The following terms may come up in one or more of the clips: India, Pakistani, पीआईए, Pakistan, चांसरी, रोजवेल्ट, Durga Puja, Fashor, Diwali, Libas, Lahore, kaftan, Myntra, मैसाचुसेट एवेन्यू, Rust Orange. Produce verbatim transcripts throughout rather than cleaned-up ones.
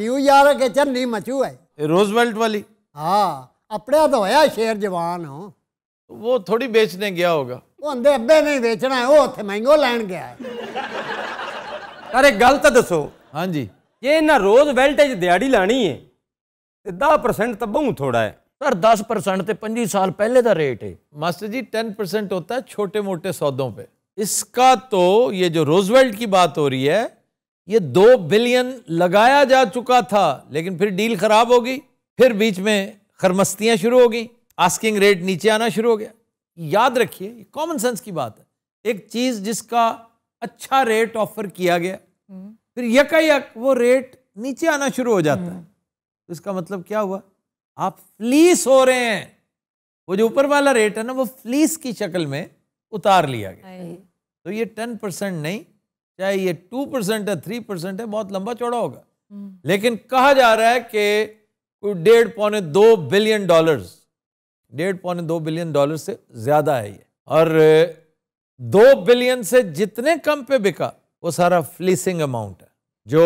New York झरनी मचू है रोजवेल्ट वाली। हाँ अपने तो होया शेर जवान हो, वो थोड़ी बेचने गया होगा। वो अंदे अब्बे नहीं बेचना है, वो उथे महंगो लैन गया है। अरे गल तो दसो। हाँ जी ये ना रोजवेल्ट दिहाड़ी लानी है दस परसेंट तो बहुत थोड़ा है सर। दस परसेंट तो पंजी साल पहले का रेट है मास्टर जी। टेन परसेंट होता है छोटे मोटे सौदों पे। इसका तो ये जो रोजवेल्ट की बात हो रही है ये दो बिलियन लगाया जा चुका था लेकिन फिर डील खराब हो गई, फिर बीच में खरमस्तियाँ शुरू हो गई, आस्किंग रेट नीचे आना शुरू हो गया। याद रखिए ये कॉमन सेंस की बात है, एक चीज़ जिसका अच्छा रेट ऑफर किया गया फिर यकायक वो रेट नीचे आना शुरू हो जाता है। इसका मतलब क्या हुआ, आप फ्लीस हो रहे हैं। वो जो ऊपर वाला रेट है ना वो फ्लीस की शक्ल में उतार लिया गया। तो ये टेन परसेंट नहीं, चाहे ये टू परसेंट है थ्री परसेंट है, बहुत लंबा चौड़ा होगा। लेकिन कहा जा रहा है कि डेढ़ पौने दो बिलियन डॉलर्स डेढ़ पौने दो बिलियन डॉलर से ज़्यादा है ये। और दो बिलियन से जितने कम पे बिका वो सारा फ्लीसिंग अमाउंट है। जो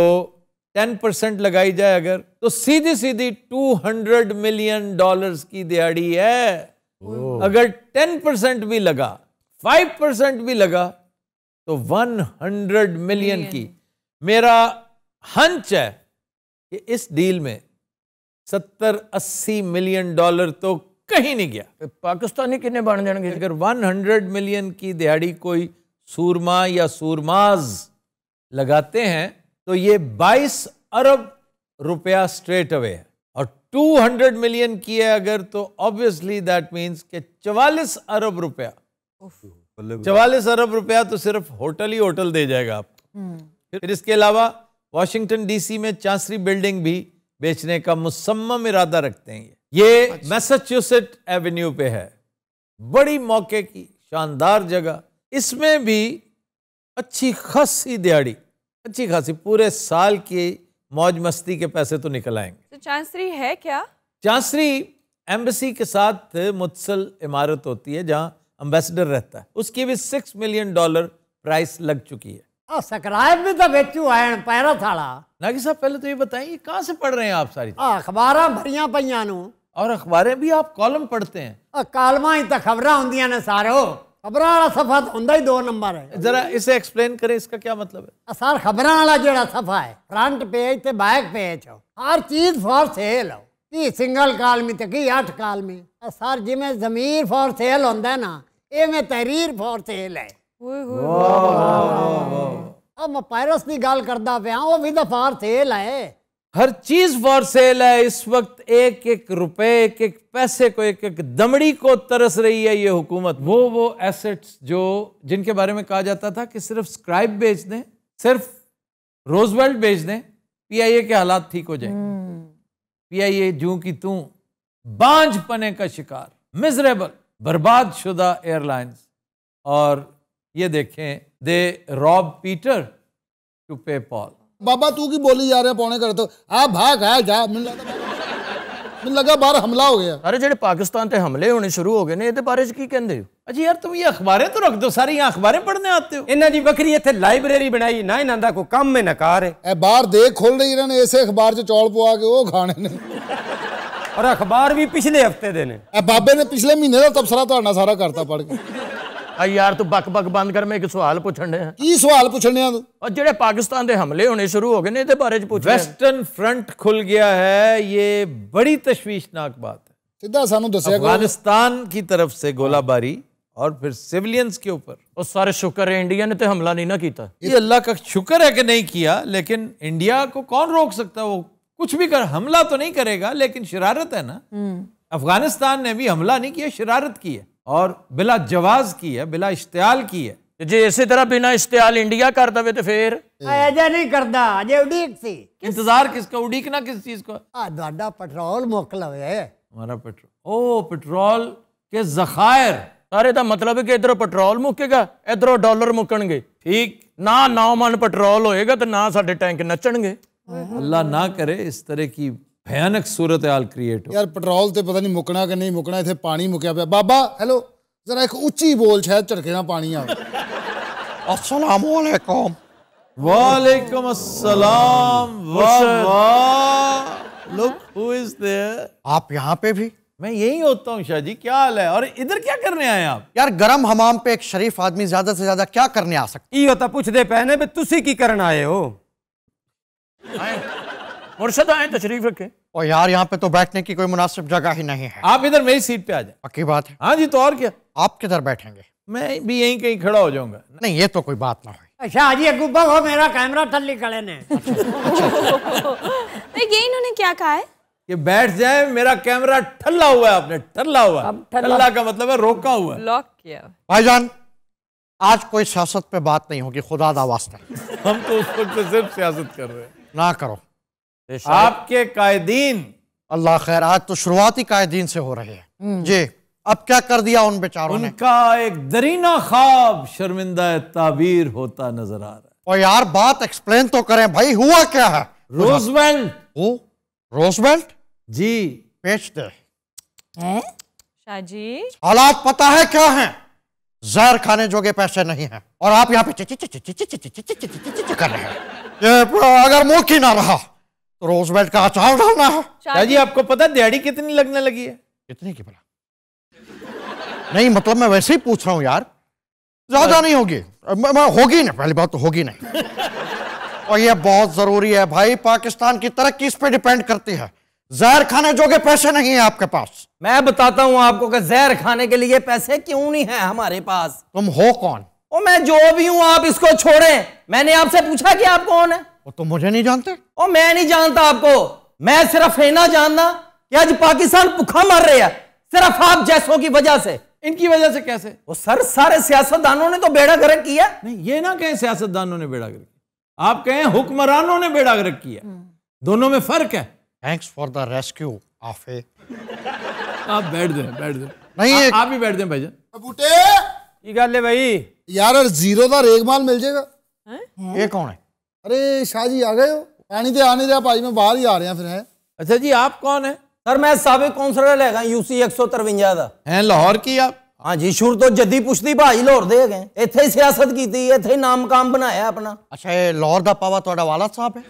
टेन परसेंट लगाई जाए अगर तो सीधी सीधी टू हंड्रेड मिलियन डॉलर्स की दिहाड़ी है। अगर टेन परसेंट भी लगा फाइव परसेंट भी लगा तो वन हंड्रेड मिलियन की। मेरा हंच है कि इस डील में सत्तर अस्सी मिलियन डॉलर तो कहीं नहीं गया। पाकिस्तानी कितने बन जाएंगे अगर सौ मिलियन की दिहाड़ी कोई सूरमा या सूरमाज लगाते हैं तो ये बाईस अरब रुपया स्ट्रेट अवे है। और दो सौ मिलियन की है अगर तो ऑब्वियसली दैट मीन्स के चवालीस अरब रुपया। चवालीस अरब रुपया तो सिर्फ होटल ही होटल दे जाएगा आपको। फिर इसके अलावा वाशिंगटन डीसी में चांसरी बिल्डिंग भी बेचने का मुसम्मम इरादा रखते हैं। ये मैसाचुसेट एवेन्यू पे है, बड़ी मौके की शानदार जगह। इसमें भी अच्छी खासी दिहाड़ी, अच्छी खासी पूरे साल की मौज मस्ती के पैसे तो निकल आएंगे। तो चांसरी है क्या? चांसरी एम्बेसी के साथ मुत्सल इमारत होती है जहाँ एम्बेसडर रहता है, उसकी भी सिक्स मिलियन डॉलर प्राइस लग चुकी है। सब्सक्राइब भी तो बेचू आए पैरा थाला। नागी साहब पहले तो ये बताइए कहाँ से पढ़ रहे हैं आप सारी? अखबार भरिया पईया नू। और अखबारें भी आप कॉलम पढ़ते हैं? कॉलमा ही तो खबर होंदिया ने सारे, खबर वाला सफा तो होंदा ही दो नंबर है। जरा इसे एक्सप्लेन करें इसका क्या मतलब है? सर खबर वाला जो सफा है फ्रंट पेज ते बैक पेज हो, हर चीज फॉर सेल हो की सिंगल कॉलमी तो की अठ कॉलमी। सर जिमें जमीर फॉर सेल होंदा है ना इवें तहरीर फॉर सेल है। मैं पायरस की गल करता पे वो भी तो फॉर सेल है, हर चीज फॉर सेल है। इस वक्त एक एक रुपए एक एक पैसे को एक एक दमड़ी को तरस रही है ये हुकूमत। वो वो एसेट्स जो जिनके बारे में कहा जाता था कि सिर्फ स्क्राइब बेच दें, सिर्फ रोजवेल्ट बेच दें, पीआईए के हालात ठीक हो जाएंगे। पीआईए जूं की तूं बांझ पने का शिकार, मिजरेबल बर्बाद शुदा एयरलाइंस। और ये देखें they rob Peter to pay Paul. बाबा तू की बोली जा रहे पौने कर तो आ भाग आ जा। मैंने लगा बार हमला हो गया। अरे जेडे पाकिस्तान ते हमले होने शुरू हो गए ने इहदे बारे च की कहंदे हो? अच्छा यार तुम ये अखबारें तो रख दो सारी, यहाँ अखबारें पढ़ने आते हो। इन्हां दी बकरी इत्थे लाइब्रेरी बनाई ना, इन्हां दा कोई काम में नकार है। बाहर देख खोल रही इन्हां ने इसे अखबार च चौल पवा के वो खाने ने। और अखबार भी पिछले हफ्ते दे ने। ए बाबे ने पिछले महीने दा तबसरा तुहाडा सारा करता पढ़ के। यार तू बक बक बंद कर, मैं एक सवाल पूछने हैं। की सवाल पूछने हैं? और जेडे पाकिस्तान दे हमले होने शुरू हो गए ने इहदे बारे च पूछ। वेस्टर्न फ्रंट खुल गया है, ये बड़ी तश्वीशनाक बात है। सीधा सानू दस्सिया अफगानिस्तान की तरफ से गोलाबारी और फिर सिविलियंस के ऊपर। और सारे शुक्र है इंडिया ने तो हमला नहीं ना किया। ये अल्लाह का शुक्र है कि नहीं किया, लेकिन इंडिया को कौन रोक सकता? वो कुछ भी कर हमला तो नहीं करेगा, लेकिन शरारत है ना। अफगानिस्तान ने भी हमला नहीं किया, शरारत की है और बिला जवाज की है, बिला इश्तियाल की है। जे इसी तरह बिना इश्तियाल इंडिया कर दे तो फिर अजय नहीं करता। अजय उड़ीक सी इंतजार किसका? उड़ीकना किस चीज का? आ पेट्रोल मुक लवे हमारा पेट्रोल। ओ पेट्रोल के जखायर सारे का मतलब है कि इधरों पेट्रोल मुकेगा इधरों डॉलर मुकणगे। ठीक ना नौ मन पेट्रोल होएगा तो ना साडे टैंक नचणगे। अल्लाह ना करे इस तरह की भयानक सूरत हाल क्रिएट हो। यार पेट्रोल तो पता नहीं मुकना कि नहीं मुकना, इतने पानी मुकया पे। बाबा हेलो जरा एक उच्ची बोल, शायद झटके ना पानी आवे। अस्सलाम वालेकुम। Walaikum assalam. वाह, look who is there. आप यहाँ पे भी? मैं यही होता हूँ शाह जी, क्या हाल है? और इधर क्या करने आए आप? यार गरम हमाम पे एक शरीफ आदमी ज्यादा से ज्यादा क्या करने आ सकता? ये होता पूछ दे पहने पे तुसी की करने आए हो? मुर्शद आए तशरीफ रखें। और यार यहाँ पे तो बैठने की कोई मुनासिब जगह ही नहीं है। आप इधर मेरी सीट पे आ जाए। पक्की बात है? हाँ जी, तो और क्या। आप किधर बैठेंगे? मैं भी यहीं कहीं खड़ा हो जाऊंगा। नहीं, ये तो कोई बात ना हुई। अच्छा जी, अगुब्बा हो मेरा कैमरा थल्ली खड़े ने। ये इन्होंने क्या कहा है कि बैठ जाए, मेरा कैमरा ठल्ला हुआ है। आपने ठल्ला हुआ है, ठल्ला का मतलब है रोका हुआ, लॉक किया। भाईजान आज कोई सियासत पे बात नहीं होगी, खुदा दा वास्ता। हम तो उस वक्त सिर्फ सियासत कर रहे हैं। ना करो आपके कायदीन। अल्लाह खैर, आज तो शुरुआती कायदीन से हो रही है जी। अब क्या कर दिया उन बेचारों ने? उनका एक दरीना ख्वाब शर्मिंदा ताबीर होता नजर आ रहा है। और यार बात एक्सप्लेन तो करें भाई, हुआ क्या है? रोजवेल्ट वो रोजवेल्ट जी पेश दे हैं शाह जी। हालात पता है क्या है? जहर खाने जोगे पैसे नहीं है और आप यहाँ पे कर रहे हैं। अगर मुँह की ना रहा तो रोजवेल्ट का अचार डालना है। शाह जी आपको पता दिहाड़ी कितनी लगने लगी है? कितनी की भला? नहीं मतलब मैं वैसे ही पूछ रहा हूँ यार, ज्यादा नहीं होगी। होगी ना, पहली बात तो होगी नहीं। और ये बहुत जरूरी है भाई, पाकिस्तान की तरक्की इस पे डिपेंड करती है। जहर खाने जोगे पैसे नहीं है आपके पास। मैं बताता हूँ आपको कि जहर खाने के लिए पैसे क्यों नहीं है हमारे पास। तुम हो कौन? ओ मैं जो भी हूँ, आप इसको छोड़ें। मैंने आपसे पूछा कि आप कौन है। ओ तुम मुझे नहीं जानते? ओ मैं नहीं जानता आपको, मैं सिर्फ है ना जानना कि आज पाकिस्तान भूखा मर रहा है, सिर्फ आप जैसों की वजह से। इनकी वजह से? कैसे? वो सर सारे सियासतदानों ने तो बेड़ा गर्क किया। नहीं ये ना कहें सियासतदानों ने बेड़ा गर्क किया, आप कहें हुक्मरानों ने बेड़ा गर्क किया, दोनों में फर्क है। थैंक्स फॉर द रेस्क्यू आफे। आप बैठ जाए, बैठ जाए। नहीं आ, एक... आप ही बैठ जाए भाईजान। बूटे की गल है भाई यार, जीरो का रेग माल मिल जाएगा। है? ये कौन है? अरे शाह जी आ गए हो? पानी तो आ नहीं रहा भाई, मैं बाहर ही आ रहा फिर। है अच्छा जी, आप कौन है? सर मैं साबिक कौंसलर हैगा यूसी एक सौ तिरवंजा दा। हैं लाहौर की आप? हाँ जी, शुरू तो जद्दी पुश्ती भाई लाहौर दे गए, इत्थे ही सियासत की, इत्थे ही नाम काम बनाया अपना। अच्छा ये लाहौर का पावा तुहाडा वाला साहब है?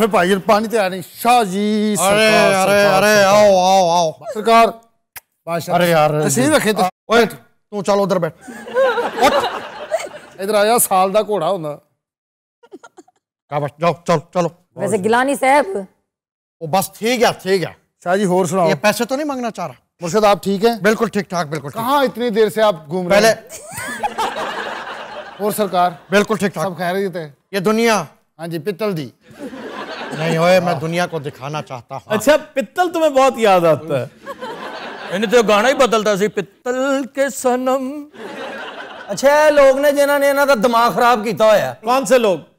फिर भाई पानी तो आ नहीं। शाह जी अरे अरे अरे आओ आओ आओ सरकार। अरे यार रखे तो तू चल उधर बैठ, इधर आया साल का घोड़ा होना। जाओ चलो चलो। वैसे गिलानी साहब वो बस ठीक है ठीक है। शाह जी होर सुनाओ, ये पैसे तो नहीं मांगना चाह रहा? मुर्शिद आप ठीक है? बिल्कुल ठीक ठाक, बिल्कुल। कहाँ इतनी देर से आप घूम रहे? और सरकार बिल्कुल ठीक ठाक, सब खैर ही थे। ये दुनिया हाँ जी पित्तल दी नहीं होए, मैं दुनिया को दिखाना चाहता हूँ। अच्छा पित्तल तुम्हें बहुत याद आता है, इन्हें तो गाना ही बदलता सी पित्तल के सनम। अच्छा लोग ने जिन्होंने इन्हों का दिमाग खराब किया होया। कौन से लोग?